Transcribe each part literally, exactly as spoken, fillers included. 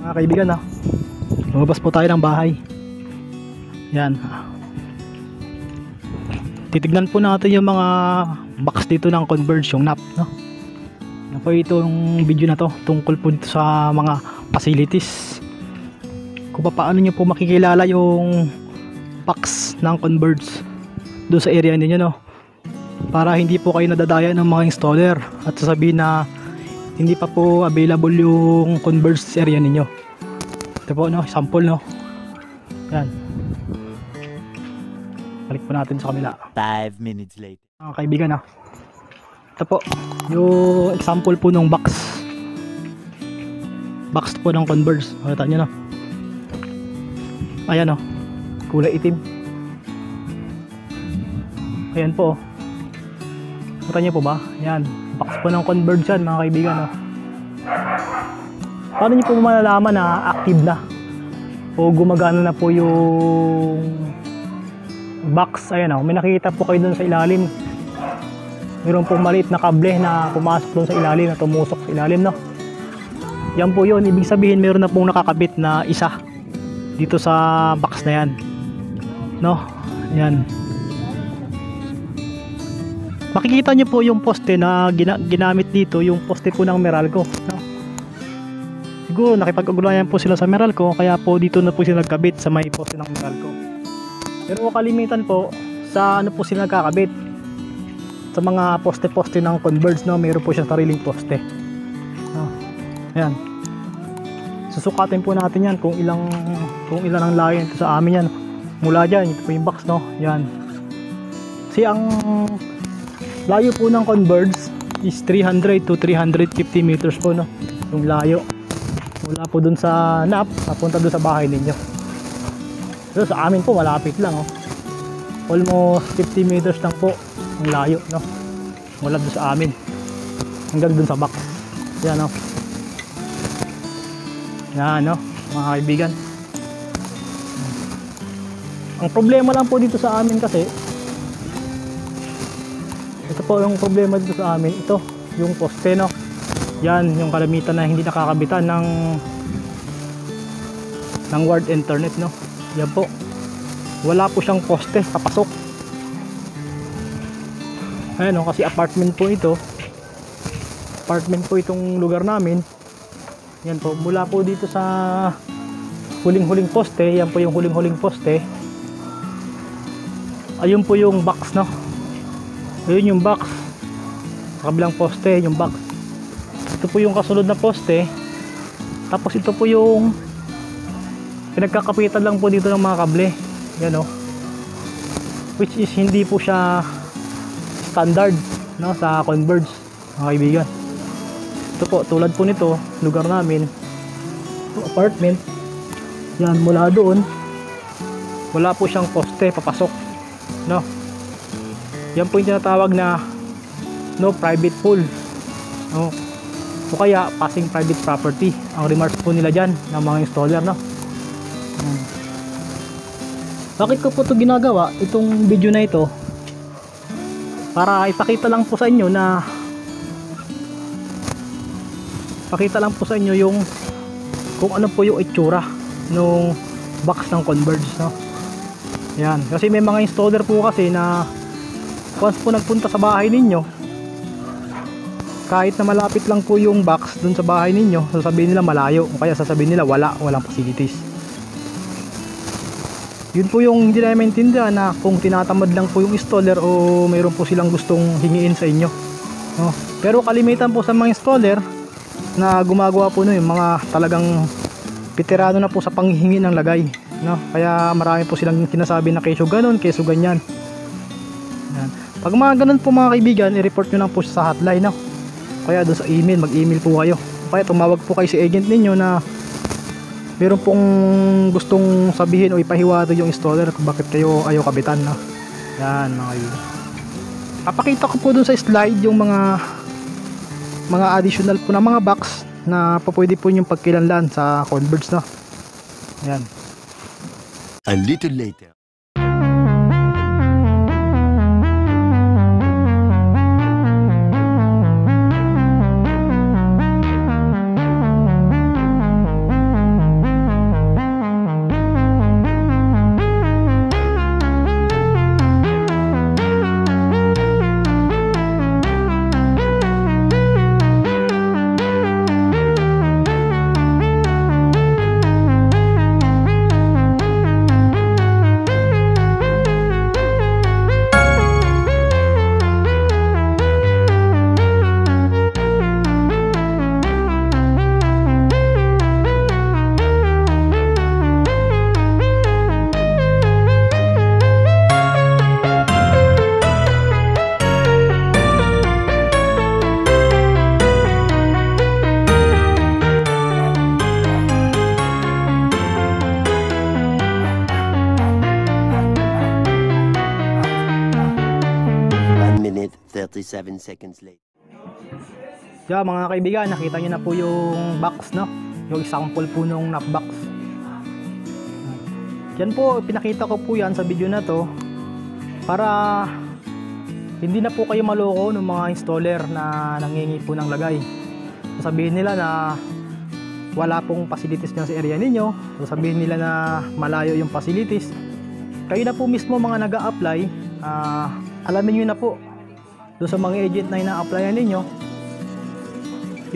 Mga kaibigan, ah, lumabas po tayo ng bahay. Yan. Titignan po natin yung mga box dito ng Converge, yung N A P, no? Yan po itong video na to, tungkol po dito sa mga facilities. Kung paano nyo po makikilala yung box ng Converge doon sa area ninyo, no? Para hindi po kayo nadadaya ng mga installer at sasabihin na hindi pa po available yung Converge area ninyo. Ito po, no? Sample, no? Yan. Balik po natin sa kamila. five minutes later. Mga kaibigan, ah, ito po yung example po ng box box po ng Converge. Makita nyo, no? Ayan, no? Kulay itim. Ayan po. Makita nyo po ba? Ayan, box po ng Converge yan, mga kaibigan, no? Paano nyo po malalaman na active na o gumagana na po yung box? Ayan, oh, may nakikita po kayo dun sa ilalim, mayroon pong maliit na kable na pumasok dun sa ilalim, na tumusok sa ilalim, no? Yan po yun, ibig sabihin mayroon na pong nakakabit na isa dito sa box na yan, no? Ayan, makikita nyo po yung poste na gina ginamit dito, yung poste po ng Meralco, no? Siguro nakipag-ugulayan po sila sa Meralco, kaya po dito na po sila nagkabit sa may poste ng Meralco. Pero kalimitan po sa ano po sila nagkakabit sa mga poste-poste ng Converge, no? Mayroon po siyang sariling poste. Ah, ayan. Susukatin po natin yan kung ilang kung ilan ang layo nito sa amin yan. Mula dyan, ito po yung box, no? Ayan. Kasi ang layo po ng Converge is three hundred to three hundred fifty meters po, no? Yung layo. Mula po dun sa N A P, napunta dun sa bahay ninyo. So, sa amin po malapit lang, oh. Almost fifty meters lang po ang layo, no? Mula doon sa amin hanggang doon sa box. Yan, oh. Yan, oh, mga kaibigan. Ang problema lang po dito sa amin kasi ito po yung problema dito sa amin, ito yung poste, no? Yan yung kalamitan na hindi nakakabitan ng ng wired internet, no? Yan po, wala po siyang poste papasok. Ayan, o, kasi apartment po ito, apartment po itong lugar namin. Yan po, mula po dito sa huling-huling poste, yan po yung huling-huling poste, ayun po yung box, no? Ayun yung box, kabilang poste yung box, ito po yung kasunod na poste, tapos ito po yung pinagkakapitan lang po dito ng mga kable. Yan, o, which is hindi po siya standard, no, sa Converge, mga kaibigan. Ito po, tulad po nito, lugar namin, ito, apartment. Yan, mula doon wala po siyang poste papasok, no? Yan po yung tinatawag na no private pool, no? O kaya passing private property ang remarks po nila dyan ng mga installer, no? Hmm. Bakit ko po ito ginagawa, itong video na ito? Para ipakita lang po sa inyo na pakita lang po sa inyo yung kung ano po yung itsura nung box ng Converge, no? Yan, kasi may mga installer po kasi na once po nagpunta sa bahay ninyo, kahit na malapit lang po yung box dun sa bahay ninyo, sasabihin nila malayo, o kaya sasabihin nila wala, walang facilities. Yun po yung hindi na maintindihan, na kung tinatamad lang po yung installer o mayroon po silang gustong hingiin sa inyo, no? Pero kalimitan po sa mga installer na gumagawa po no, yung mga talagang piterano na po sa panghingi ng lagay, no? Kaya marami po silang sinasabi na keso ganun, keso ganyan. Yan. Pag mga ganun po mga kaibigan, i-report nyo lang po sa hotline, no? Kaya doon sa email, mag-email po kayo, kaya tumawag po kayo sa agent ninyo na meron pong gustong sabihin o ipahiwatig yung installer kung bakit kayo ayaw kabitan, no? Yan, mga yun. Papakita ko po dun sa slide yung mga mga additional po na mga box na pwede po yung pagkilanlan sa Converge, no? Yan. A little later. forty-seven seconds later. Yeah, mga kaibigan, nakita nyo na po yung box, no? Yung example po nung N A P box. Yan po, pinakita ko po yan sa video na to para hindi na po kayo maloko ng mga installer na nangingi po ng lagay. Sasabihin nila na wala pong facilities niya sa area ninyo. Sasabihin nila na malayo yung facilities. Kayo na po mismo mga nag-a-apply, uh, alamin nyo na po doon sa mga agent na ina-applyan ninyo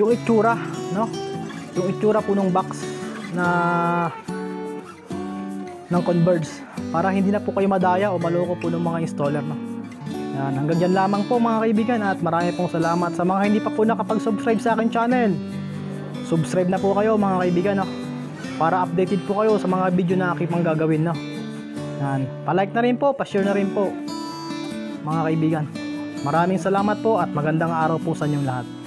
yung itsura, no? Yung itsura po ng box na ng Converge para hindi na po kayo madaya o maloko po ng mga installer, no? Yan, hanggang dyan lamang po mga kaibigan at marami pong salamat sa mga hindi pa po nakapag-subscribe sa akin channel. Subscribe na po kayo mga kaibigan, no? Para updated po kayo sa mga video na aking pang gagawin, no? Yan, palike na rin po, pa-share na rin po mga kaibigan. Maraming salamat po at magandang araw po sa inyong lahat.